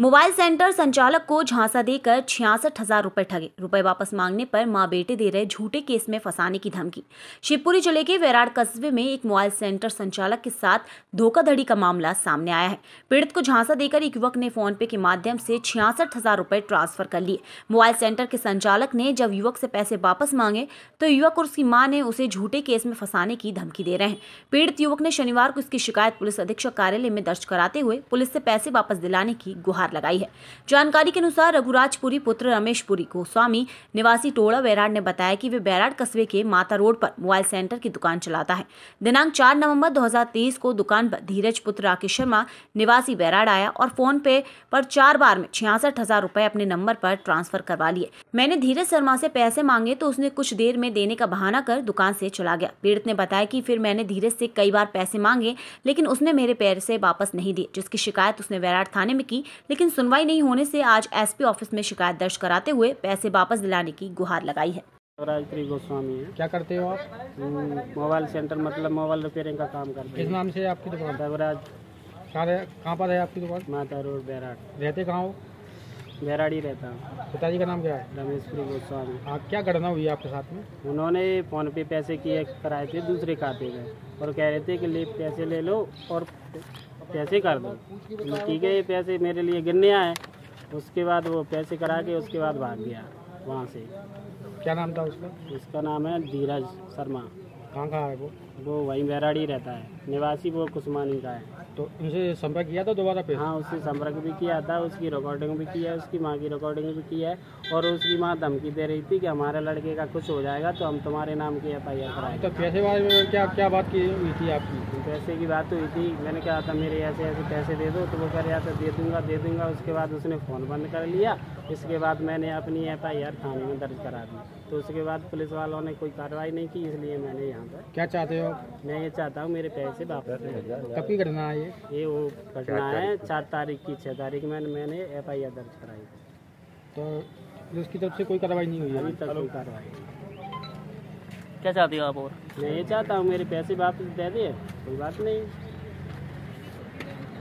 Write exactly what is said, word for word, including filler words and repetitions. Mobile centre संचालक को झांसा देकर छियासठ हजार रुपये ठगे, रुपए वापस मांगने पर मां बेटे दे रहे झूठे केस में फंसाने की धमकी। शिवपुरी जिले के वैराड कस्बे में एक मोबाइल सेंटर संचालक के साथ धोखाधड़ी का मामला सामने आया है। पीड़ित को झांसा देकर एक युवक ने फोन पे के माध्यम से छियासठ हजार रुपये ट्रांसफर कर लिए। मोबाइल सेंटर के संचालक ने जब युवक से पैसे वापस मांगे तो युवक और उसकी माँ ने उसे झूठे केस में फंसाने की धमकी दे रहे हैं। पीड़ित युवक ने शनिवार को इसकी शिकायत पुलिस अधीक्षक कार्यालय में दर्ज कराते हुए पुलिस से पैसे वापस दिलाने की गुहार लगाई है। जानकारी के अनुसार रघुराज पुरी पुत्र रमेशपुरी गोस्वामी निवासी टोड़ा वैराड ने बताया कि वे वैराड कस्बे के माता रोड पर मोबाइल सेंटर की दुकान चलाता है। दिनांक चार नवंबर दो हज़ार तेईस को दुकान पर धीरज पुत्र राकेश शर्मा निवासी वैराड आया और फोन पे पर चार बार में छियासठ हजार रुपए अपने नंबर पर ट्रांसफर करवा लिए। मैंने धीरज शर्मा से पैसे मांगे तो उसने कुछ देर में देने का बहाना कर दुकान से चला गया। पीड़ित ने बताया कि फिर मैंने धीरज से कई बार पैसे मांगे लेकिन उसने मेरे पैसे वापस नहीं दिए, जिसकी शिकायत उसने वैराड थाने में की, लेकिन सुनवाई नहीं होने से आज एसपी ऑफिस में शिकायत दर्ज कराते हुए पैसे वापस दिलाने की गुहार लगाई है। शिवराज त्रिवोस्वामी है। क्या करते हो आप? मोबाइल सेंटर मतलब मोबाइल रिपेयरिंग का काम करते हैं। किस नाम से आपकी दुकान? शिवराज। कहाँ पर है आपकी दुकान? माता रोड बैराड। रहते कहाँ हो? बैराड ही रहता हूँ। पिताजी का नाम क्या है? रमेशपुरी गोस्वामी। आप क्या घटना हुई आपके साथ में? उन्होंने फोन पे पैसे किए कराए थे दूसरे खाते में और कह रहे थे कि ले पैसे ले लो और पैसे कर दो। ठीक है, ये पैसे मेरे लिए गिरने आए। उसके बाद वो पैसे करा के उसके बाद भाग गया वहाँ से। क्या नाम था उसका? उसका नाम है धीरज शर्मा। कहाँ का है वो? वो वहीं बैराड ही रहता है निवासी, वो कुसमानी का है। तो उनसे संपर्क किया था दोबारा पे? हाँ, उससे संपर्क भी किया था, उसकी रिकॉर्डिंग भी किया है, उसकी माँ की रिकॉर्डिंग भी किया है और उसकी माँ धमकी दे रही थी कि हमारे लड़के का कुछ हो जाएगा तो हम तुम्हारे नाम की एफ आई आर कराएंगे। तो पैसे बारे में क्या क्या बात की हुई थी आपकी? पैसे की बात हुई थी, मैंने कहा था मेरे ऐसे ऐसे पैसे दे दो, तो वो कह रहा था दे दूँगा दे दूँगा। उसके बाद उसने फ़ोन बंद कर लिया। इसके बाद मैंने अपनी एफ आई आर थाने में दर्ज करा दी। तो उसके बाद पुलिस वालों ने कोई कार्रवाई नहीं की, इसलिए मैंने यहाँ पर। क्या चाहते हो? मैं ये चाहता हूँ मेरे पैसे वापस। कब की घटना है ये? ये वो घटना है चार तारीख की। छः तारीख में मैंने एफ आई आर दर्ज कराई। तो उसकी तरफ से कोई कार्रवाई नहीं हुई अभी तक? कोई कार्रवाई। क्या चाहते हो आप? और मैं ये चाहता हूँ मेरे पैसे वापस दे दिए। कोई बात नहीं।